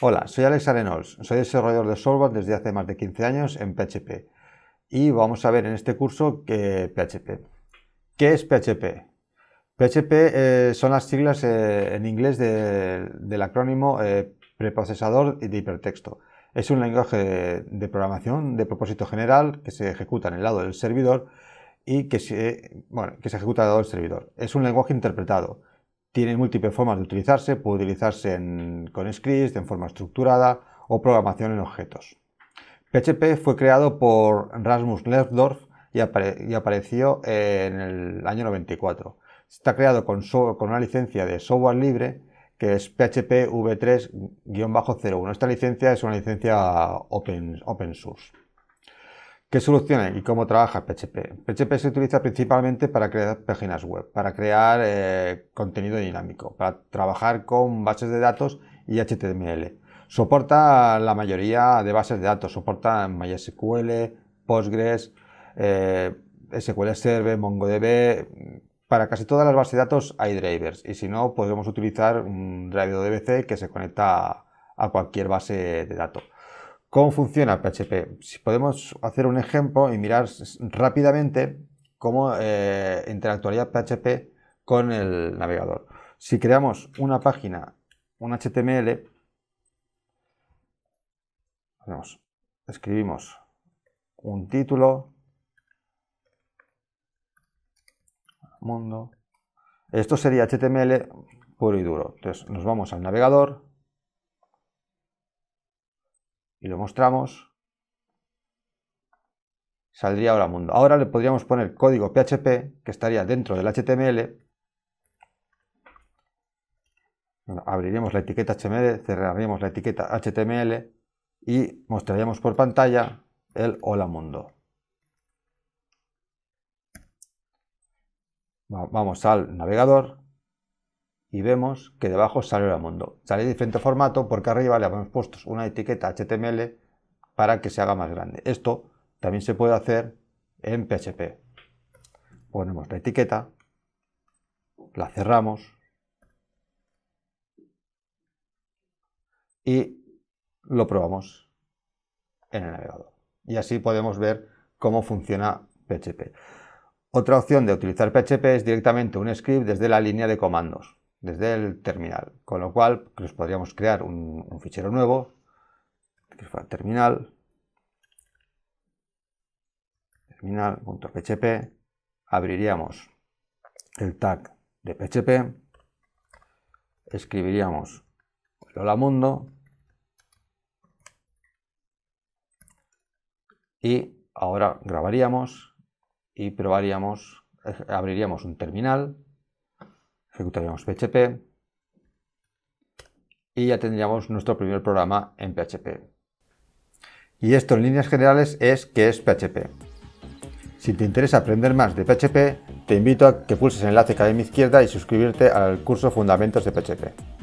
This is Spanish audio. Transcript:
Hola, soy Alex Arenols, soy desarrollador de software desde hace más de 15 años en PHP y vamos a ver en este curso PHP. ¿Qué es PHP? PHP son las siglas en inglés del acrónimo preprocesador de hipertexto. Es un lenguaje de programación de propósito general que se ejecuta en el lado del servidor y que se ejecuta al lado del servidor. Es un lenguaje interpretado. Tiene múltiples formas de utilizarse, puede utilizarse con scripts, en forma estructurada o programación en objetos. PHP fue creado por Rasmus Lerdorf y apareció en el año 94. Está creado con una licencia de software libre que es PHP v3-01. Esta licencia es una licencia open source. ¿Qué soluciona y cómo trabaja PHP? PHP se utiliza principalmente para crear páginas web, para crear contenido dinámico, para trabajar con bases de datos y HTML. Soporta la mayoría de bases de datos, soporta MySQL, Postgres, SQL Server, MongoDB. Para casi todas las bases de datos hay drivers y si no podemos utilizar un driver ODBC que se conecta a cualquier base de datos. ¿Cómo funciona PHP? Si podemos hacer un ejemplo y mirar rápidamente cómo interactuaría PHP con el navegador. Si creamos una página, un HTML, escribimos un título, mundo, esto sería HTML puro y duro. Entonces nos vamos al navegador y lo mostramos, saldría ahora mundo. Ahora le podríamos poner código PHP que estaría dentro del HTML, abriremos la etiqueta HTML, cerraríamos la etiqueta HTML y mostraríamos por pantalla el hola mundo. Vamos al navegador y vemos que debajo sale el mundo. Sale de diferente formato porque arriba le hemos puesto una etiqueta HTML para que se haga más grande. Esto también se puede hacer en PHP. Ponemos la etiqueta, la cerramos y lo probamos en el navegador. Y así podemos ver cómo funciona PHP. Otra opción de utilizar PHP es directamente un script desde la línea de comandos, desde el terminal, con lo cual nos podríamos crear un fichero nuevo, que fuera terminal.php, abriríamos el tag de PHP, escribiríamos el hola mundo y ahora grabaríamos y probaríamos, abriríamos un terminal, ejecutaríamos PHP y ya tendríamos nuestro primer programa en PHP. Y esto en líneas generales es qué es PHP. Si te interesa aprender más de PHP, te invito a que pulses el enlace que hay a mi izquierda y suscribirte al curso Fundamentos de PHP.